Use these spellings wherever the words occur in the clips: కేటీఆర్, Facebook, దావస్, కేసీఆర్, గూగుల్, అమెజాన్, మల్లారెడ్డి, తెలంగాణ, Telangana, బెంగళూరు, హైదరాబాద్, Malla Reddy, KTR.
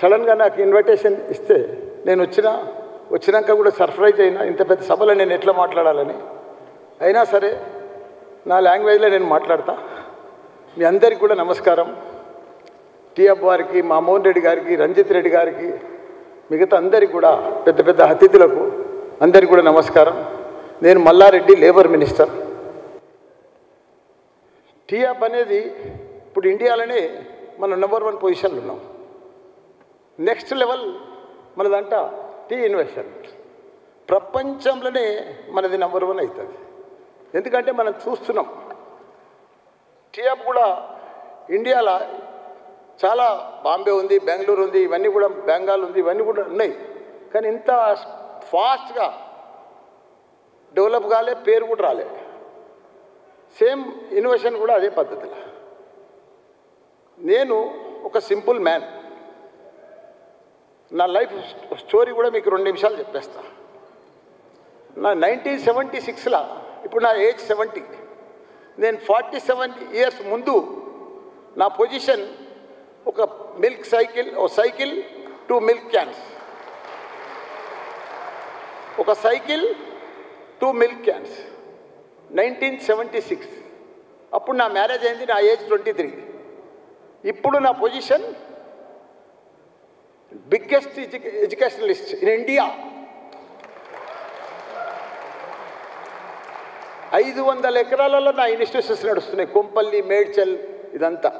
सड़न गा नाकु इन्विटेशन इस्ते नेनु वच्चिना वच्चिनाक कूडा सर्प्राइज अयिना इंत पेद्द सभलो नेनु एट्ला माट्लाडालनि अयिना सरे ना लांग्वेज लो नेनु माट्लाडता मी अंदरिकी कूडा नमस्कारम टीएफ वारिकी मामोहन रेड्डी गारिकी रंजित रेड्डी गारिकी मिगता अंदरिकी कूडा पेद्द पेद्द अतिथुलकु अंदरिकी कूडा नमस्कारम नेनु Malla Reddy labour minister TF अनेदी इप्पुडु इंडियालोने मन नंबर वन पोजिशन लो उन्नाम నెక్స్ట్ లెవెల్ మనదంట టీ ఇన్వెన్షన్ ప్రపంచంలోనే మనది నంబర్ 1 అవుతది ఎందుకంటే మనం చూస్తున్నాం టీ యాప్ కూడా ఇండియాలో చాలా బాంబే ఉంది బెంగళూరు ఉంది ఇవన్నీ కూడా బెంగాల్ ఉంది ఇవన్నీ కూడా ఉన్నాయి కానీ ఇంత ఫాస్ట్ గా డెవలప్ గాలే పేరు కూడా రాలే సేమ్ ఇన్నోవేషన్ కూడా అదే పద్ధతిలో నేను ఒక సింపుల్ మ్యాన్ నా లైఫ్ స్టోరీ కూడా మీకు 2 నిమిషాలు చెప్పేస్తా నా 1976 లా ఇప్పుడు నా ఏజ్ 70 నేను 47 ఇయర్స్ ముందు నా పొజిషన్ ఒక మిల్క్ సైకిల్ ఓ సైకిల్ 2 మిల్క్ క్యాన్స్ ఒక సైకిల్ 2 మిల్క్ క్యాన్స్ 1976 అప్పుడు నా మ్యారేజ్ అయింది నా ఏజ్ 23 ఇప్పుడు నా position biggest educationalist in India 500 ఎకరాలలో నా ఇన్స్టిట్యూషన్స్ నడుస్తున్నాయి కొంపల్లి మేడ్చల్ ఇదంతా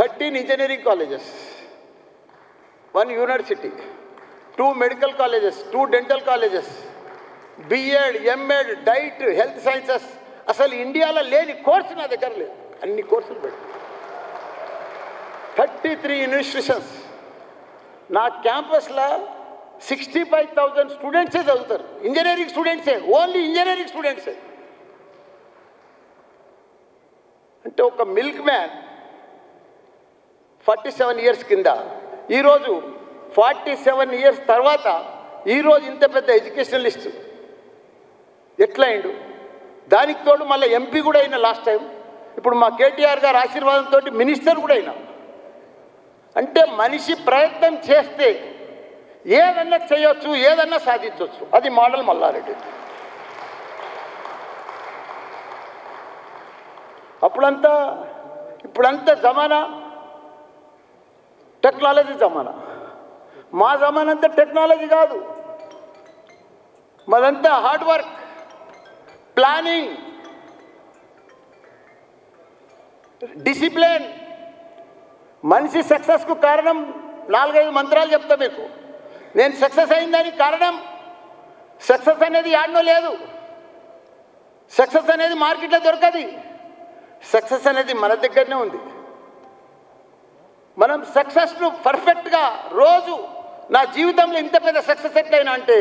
13 engineering colleges 1 university 2 medical colleges 2 dental colleges BEd MEd DIET health sciences అసలు ఇండియాలో లేని కోర్సు నా దగ్గర లేదు అన్ని కోర్సులు పెట్టి 33 ఇన్స్టిట్యూషన్స్ నా క్యాంపస్ లో 65000 స్టూడెంట్స్ చదువుతారు engineering students only engineering students అంటే ఒక మిల్క్ మ్యాన్ 47 ఇయర్స్ కింద ఈ రోజు 47 ఇయర్స్ తర్వాత ఈ రోజు ఇంత పెద్ద ఎడ్యుకేషనలిస్ట్ ఎట్లాయిండు దానికి తోడు మళ్ళీ ఎంపీ కూడా అయినా లాస్ట్ టైం ఇప్పుడు మా కేటీఆర్ గారి ఆశీర్వాదంతోటి మినిస్టర్ కూడా అయినా అంటే మనిషి ప్రయత్నం చేస్తే ఏదన్నా చేయొచ్చు ఏదన్నా సాధించొచ్చు అది మోడల్ మల్లారెడ్డి అప్పుడంతా ఇప్పుడంతా జమానా టెక్నాలజీ జమానా మా జమానా అంతా టెక్నాలజీ కాదు మనంతా హార్డ్ వర్క్ ప్లానింగ్ డిసిప్లిన్ మనిషి సక్సెస్ కు కారణం 4-5 మంత్రాలు చెప్తా మీకు నేను సక్సెస్ అయ్యిందని కారణం సక్సెస్ అనేది యాడ్నో లేదు సక్సెస్ అనేది మార్కెట్లో దొరకది సక్సెస్ అనేది మన దగ్గరనే ఉంది మనం సక్సెస్ ను పర్ఫెక్ట్ గా రోజు నా జీవితంలో ఇంత పెద్ద సక్సెస్ ఎట్లయినా అంటే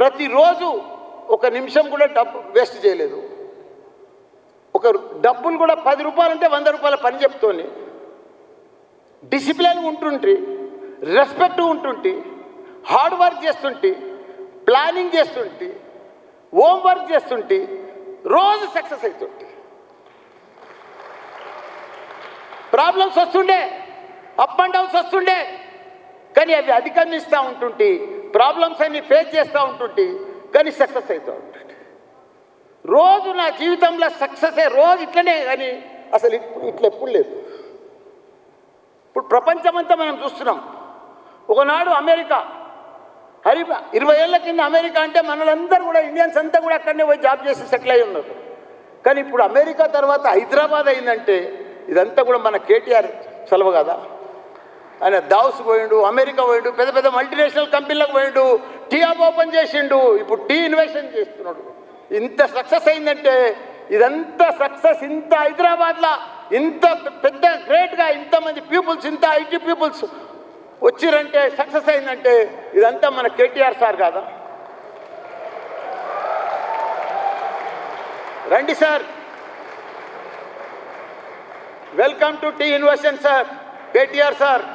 ప్రతిరోజు ఒక నిమిషం కూడా డబ్బు వేస్ట్ చేయలేదు ఒక డబ్బులు కూడా 10 రూపాయలు అంటే 100 రూపాయల పని చెప్తోని డిసిప్లిన్ ఉంటుంటి రెస్పెక్ట్ ఉంటుంటి హార్డ్ వర్క్ చేస్తుంటి ప్లానింగ్ చేస్తుంటి హోమ్ వర్క్ చేస్తుంటి రోజు సక్సెస్ అవుతుంటి ప్రాబ్లమ్స్ వస్తుండే అప్ అండ్ డౌన్స్ వస్తుండే కానీ అవి అధిగమిస్తా ఉంటుంటి ప్రాబ్లమ్స్ అన్ని ఫేస్ చేస్తా ఉంటుంటి కానీ సక్సెస్ అవుతా ఉంటుంటి రోజు నా జీవితంలో సక్సెస్ రోజు ఇట్లనే కానీ అసలు ఇట్లా ఎప్పుడు లేదు ఇప్పుడు ప్రపంచమంతా మనం చూస్తున్నాం ఒకనాడు అమెరికా 20 ఏళ్ల కింద అమెరికా అంటే మనలందరూ కూడా ఇండియన్స్ అంతా కూడా అక్కడనే పోయి జాబ్ చేసి సెటిల్ అయ్యి ఉన్నారు కానీ ఇప్పుడు అమెరికా తర్వాత హైదరాబాద్ అయిందంటే ఇదంతా కూడా మన కేటీఆర్ చలవ కదా ఆయన దావస్ పోయిండు అమెరికా పోయిండు పెద్ద పెద్ద మల్టీనేషనల్ కంపెనీలకు పోయిండు టీ యాప్ ఓపెన్ చేసిండు ఇప్పుడు టీ ఇన్వెస్ట్మెంట్ చేస్తున్నాడు ఇంత సక్సెస్ అయిందంటే ఇదంతా సక్సెస్ ఇంత హైదరాబాద్లో ఇంత పెద్ద గ్రేట్గా ఇంతమంది పీపుల్స్ ఇంత ఐటీ పీపుల్స్ వచ్చిరంటే సక్సెస్ అయిందంటే ఇదంతా మన కేటీఆర్ సార్ కాదా రండి sir welcome to T investment sir కేటీఆర్ sir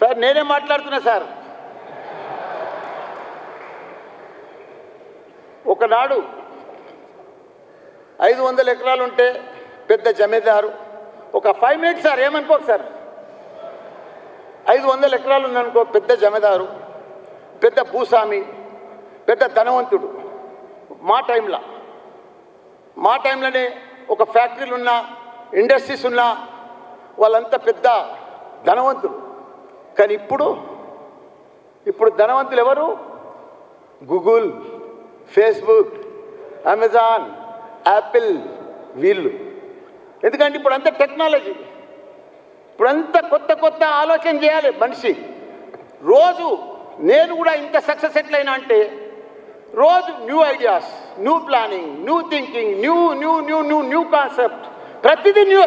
sir నేనే మాట్లాడుతున్నా సార్. ఒకనాడు 500 ఎకరాలు ఉంటే పెద్ద జమీదారు ఒక 5 minutes సార్ ఏమనుకోకు సార్, 500 ఎకరాలు ఉందనుకో పెద్ద జమీదారు పెద్ద భూస్వామి పెద్ద ధనవంతుడు. మా టైంలోనే ఒక ఫ్యాక్టరీలు ఉన్నా ఇండస్ట్రీస్ ఉన్నా వాళ్ళంతా పెద్ద ధనవంతులు. కానీ ఇప్పుడు ధనవంతులు ఎవరు? గూగుల్, ఫేస్బుక్, అమెజాన్, యాపిల్ వీళ్ళు. ఎందుకంటే ఇప్పుడు అంతా టెక్నాలజీ, ఇప్పుడంతా కొత్త కొత్త ఆలోచన చేయాలి మనిషి. రోజు నేను కూడా ఇంత సక్సెస్ ఎట్లయినా అంటే రోజు new ideas, new planning, new thinking, new new new new new concept, ప్రతిదీ న్యూ.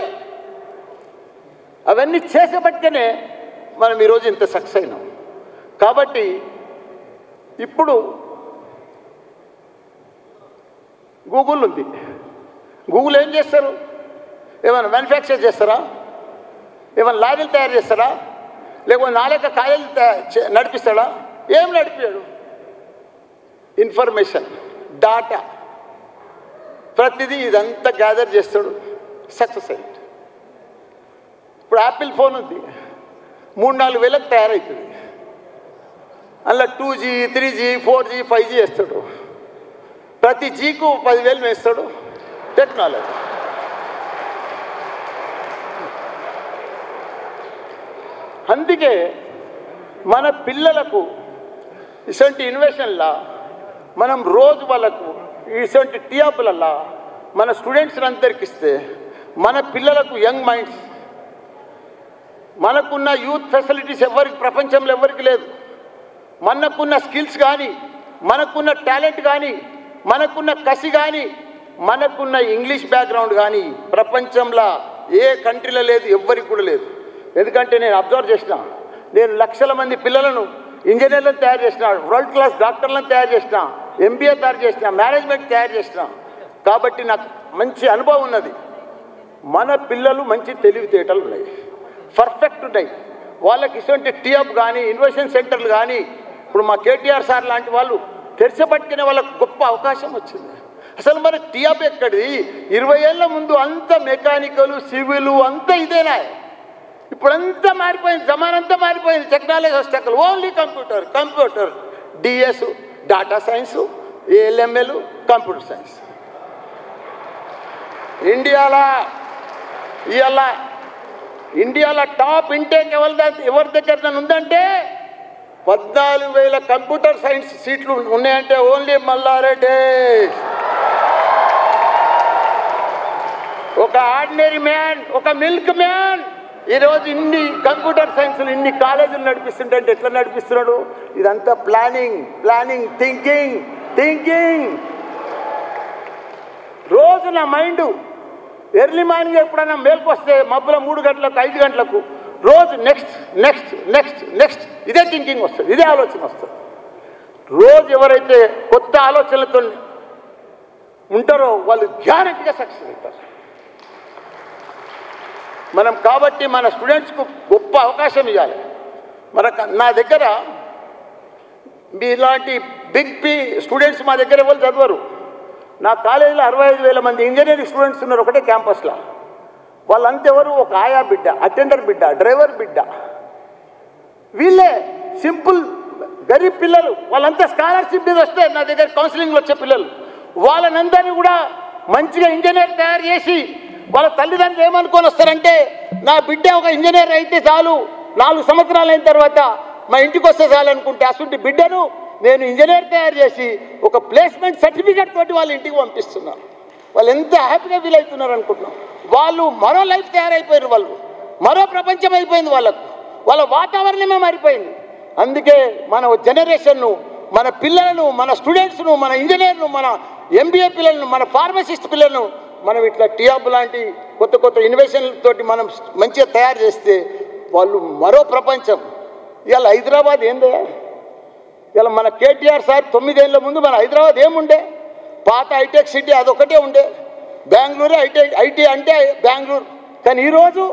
అవన్నీ చేసేబట్టికనే మనం ఈరోజు ఇంత సక్సెస్ అయినాం. కాబట్టి ఇప్పుడు గూగుల్ ఉంది. గూగుల్ ఏం చేస్తారు? ఏమైనా మ్యానుఫ్యాక్చర్ చేస్తారా? ఏమైనా లారీలు తయారు చేస్తారా? లేకపోతే నాలుక కాయలు నడిపిస్తాడా? ఏం నడిపాడు? ఇన్ఫర్మేషన్, డాటా, ప్రతిదీ ఇదంతా గ్యాదర్ చేస్తాడు. సక్సెస్ అయింది. ఇప్పుడు యాపిల్ ఫోన్ ఉంది, 3-4 వేలకు తయారవుతుంది. అందులో 2G, 3G, 4G, 5G వేస్తాడు. ప్రతి జీకు 10,000 వేస్తాడు. టెక్నాలజీ. అందుకే మన పిల్లలకు ఇటువంటి ఇన్వెషన్లా మనం రోజు వాళ్ళకు ఇటువంటి టీఆపులల్లా మన స్టూడెంట్స్ని అందరికి ఇస్తే మన పిల్లలకు యంగ్ మైండ్స్, మనకున్న యూత్ ఫెసిలిటీస్ ఎవరికి ప్రపంచంలో ఎవరికి లేదు. మనకున్న స్కిల్స్ కానీ, మనకున్న టాలెంట్ కానీ, మనకున్న కసి కానీ, మనకున్న ఇంగ్లీష్ బ్యాక్గ్రౌండ్ కానీ ప్రపంచంలో ఏ కంట్రీలో లేదు, ఎవ్వరికి కూడా లేదు. ఎందుకంటే నేను అబ్జర్వ్ చేసిన, నేను లక్షల మంది పిల్లలను ఇంజనీర్లను తయారు చేసిన, వరల్డ్ క్లాస్ డాక్టర్లను తయారు చేసిన, MBA తయారు చేసిన, మేనేజ్మెంట్ తయారు చేసిన. కాబట్టి నాకు మంచి అనుభవం ఉన్నది. మన పిల్లలు మంచి తెలివితేటలు ఉన్నాయి, పర్ఫెక్ట్ ఉన్నాయి. వాళ్ళకి ఇటువంటి టీఆప్ కానీ, ఇన్వెస్ట్మెంట్ సెంటర్లు కానీ ఇప్పుడు మా KTR సార్ లాంటి వాళ్ళు తెరిచేపట్టుకునే వాళ్ళకు గొప్ప అవకాశం వచ్చింది. అసలు మన టీఆప్ ఎక్కడిది? 20 ఏళ్ళ ముందు అంత మెకానికల్, సివిల్ అంతా ఇదేనా? ఇప్పుడంతా మారిపోయింది, జమానంతా మారిపోయింది. టెక్నాలజీ వస్తాకలు only computer, DS, data science, ALML, computer science. ఇండియాలో టాప్ ఇంటేక్ ఎవరి దగ్గర నన్ను ఉందంటే 14,000 కంప్యూటర్ సైన్స్ సీట్లు ఉన్నాయంటే ఓన్లీ మల్లా రెడ్డి. ఒక ఆర్డినరీ మ్యాన్, ఒక మిల్క్ మ్యాన్ ఈరోజు ఇన్ని కంప్యూటర్ సైన్స్లు, ఇన్ని కాలేజీలు నడిపిస్తుంటే ఎట్లా నడిపిస్తున్నాడు? ఇదంతా ప్లానింగ్, థింకింగ్. రోజు నా మైండ్ ఎర్లీ మార్నింగ్ ఎప్పుడైనా మేల్కు వస్తే మబ్బుల 3 గంటలకు 5 గంటలకు రోజు నెక్స్ట్ ఇదే థింకింగ్ వస్తుంది, ఇదే ఆలోచన వస్తుంది. రోజు ఎవరైతే కొత్త ఆలోచనలతో ఉంటారో వాళ్ళు గ్యారెంటీగా సక్సెస్ అవుతారు. మనం కాబట్టి మన స్టూడెంట్స్కు గొప్ప అవకాశం ఇవ్వాలి. నా దగ్గర ఇలాంటి బిగ్ పి స్టూడెంట్స్ మా దగ్గర ఎవరు చదవరు. నా కాలేజీలో 65,000 మంది ఇంజనీరింగ్ స్టూడెంట్స్ ఉన్నారు ఒకటే క్యాంపస్లో. వాళ్ళంతెవరు? ఒక ఆయా బిడ్డ, అటెండర్ బిడ్డ, డ్రైవర్ బిడ్డ, వీళ్ళే సింపుల్ గరీబ్ పిల్లలు. వాళ్ళంతా స్కాలర్షిప్ మీద వస్తే నా దగ్గర కౌన్సిలింగ్లో వచ్చే పిల్లలు. వాళ్ళనందరినీ కూడా మంచిగా ఇంజనీర్ తయారు చేసి వాళ్ళ తల్లిదండ్రులు ఏమనుకొని వస్తారంటే నా బిడ్డ ఒక ఇంజనీర్ అయితే చాలు, 4 సంవత్సరాలు అయిన తర్వాత మా ఇంటికి వస్తే చాలు అనుకుంటే అసలు బిడ్డను నేను ఇంజనీర్ తయారు చేసి ఒక ప్లేస్మెంట్ సర్టిఫికేట్ తోటి వాళ్ళ ఇంటికి పంపిస్తున్నారు. వాళ్ళు ఎంత హ్యాపీగా ఫీల్ అవుతున్నారు అనుకుంటున్నాం. వాళ్ళు మరో లైఫ్ తయారైపోయారు, వాళ్ళు మరో ప్రపంచం అయిపోయింది, వాళ్ళకు వాళ్ళ వాతావరణమే మారిపోయింది. అందుకే మన జనరేషన్ను, మన పిల్లలను, మన స్టూడెంట్స్ను, మన ఇంజనీర్ను, మన MBA పిల్లలను, మన ఫార్మసిస్ట్ పిల్లలను మనం ఇట్లా టీఆప్ లాంటి కొత్త కొత్త ఇన్వెషన్ల తోటి మనం మంచిగా తయారు చేస్తే వాళ్ళు మరో ప్రపంచం. ఇవాళ హైదరాబాద్ ఏందే? ఇవాళ మన KTR సార్ 9 ఏళ్ళ ముందు మన హైదరాబాద్ ఏముండే? పాత హైటెక్ సిటీ అదొకటే ఉండే. బెంగళూరు ఐటీ అంటే బెంగళూరు. కానీ ఈరోజు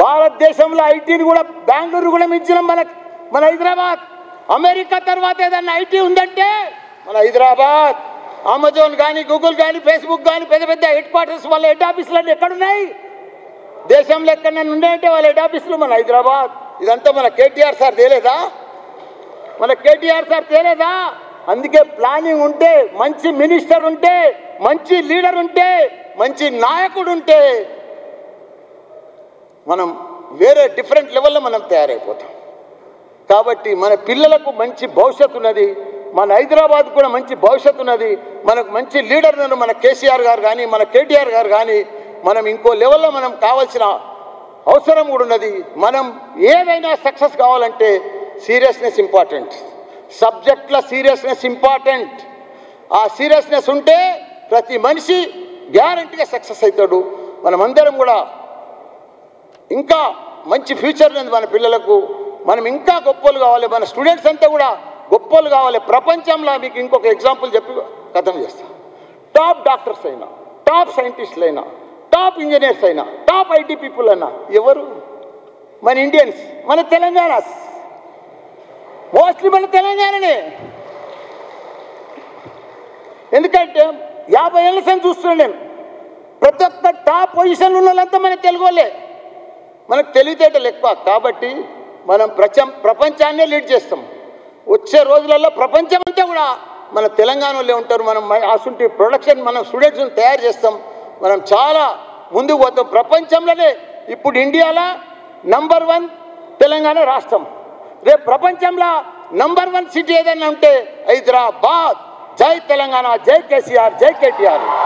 భారతదేశంలో ఐటీని కూడా బెంగళూరు కూడా మించినం మన హైదరాబాద్. అమెరికా తర్వాత ఏదైనా ఐటీ ఉందంటే మన హైదరాబాద్. అమెజాన్ కానీ గూగుల్ కానీ ఫేస్బుక్ కానీ పెద్ద పెద్ద హెడ్ క్వార్టర్స్ వాళ్ళ హెడ్ ఆఫీసులు అన్నీ ఎక్కడున్నాయి? దేశంలో ఎక్కడైనా ఉన్నాయంటే వాళ్ళ హెడ్ ఆఫీసులు మన హైదరాబాద్. ఇదంతా మన కేటీఆర్ సార్ తేలేదా? అందుకే ప్లానింగ్ ఉంటే, మంచి మినిస్టర్ ఉంటే, మంచి లీడర్ ఉంటే, మంచి నాయకుడు ఉంటే మనం వేరే డిఫరెంట్ లెవెల్లో మనం తయారైపోతాం. కాబట్టి మన పిల్లలకు మంచి భవిష్యత్తు ఉన్నది, మన హైదరాబాద్ కూడా మంచి భవిష్యత్తు ఉన్నది. మనకు మంచి లీడర్ ఉన్నారు, మన కేసీఆర్ గారు కానీ మన కేటీఆర్ గారు కానీ. మనం ఇంకో లెవెల్లో మనం కావాల్సిన అవసరం కూడా ఉన్నది. మనం ఏదైనా సక్సెస్ కావాలంటే సీరియస్నెస్ ఇంపార్టెంట్, సబ్జెక్ట్ల సీరియస్నెస్ ఇంపార్టెంట్. ఆ సీరియస్నెస్ ఉంటే ప్రతి మనిషి గ్యారంటీగా సక్సెస్ అవుతాడు. మనమందరం కూడా ఇంకా మంచి ఫ్యూచర్ ఉంది మన పిల్లలకు. మనం ఇంకా గొప్పలు కావాలి, మన స్టూడెంట్స్ అంతా కూడా గొప్పలు కావాలి ప్రపంచంలో. మీకు ఇంకొక ఎగ్జాంపుల్ చెప్పి కథం చేస్తాం. టాప్ డాక్టర్స్ అయినా, టాప్ సైంటిస్టులు అయినా, టాప్ ఇంజనీర్స్ అయినా, టాప్ ఐటీ పీపుల్ అన్నా ఎవరు? మన ఇండియన్స్, మన తెలంగాణ, మోస్ట్లీ మన తెలంగాణనే. ఎందుకంటే 50 ఏళ్ళ సంగతి చూస్తున్నాను నేను. ప్రతి ఒక్క టాప్ పొజిషన్లు ఉన్న వాళ్ళంతా మన తెలుగు వాళ్ళే. మనకు తెలివితేటలు ఎక్కువ, కాబట్టి మనం ప్రపంచాన్నే లీడ్ చేస్తాం. వచ్చే రోజులలో ప్రపంచం అంతా కూడా మన తెలంగాణ వాళ్ళే ఉంటారు. మనం అటువంటి ప్రొడక్షన్ మనం స్టూడెంట్స్ని తయారు చేస్తాం. మనం చాలా ముందుకు పోతాం ప్రపంచంలోనే. ఇప్పుడు ఇండియాలో #1 తెలంగాణ రాష్ట్రం. రేపు ప్రపంచంలో #1 సిటీ ఏదైనా ఉంటే హైదరాబాద్. జై తెలంగాణ, జై కేసీఆర్, జై కేటీఆర్.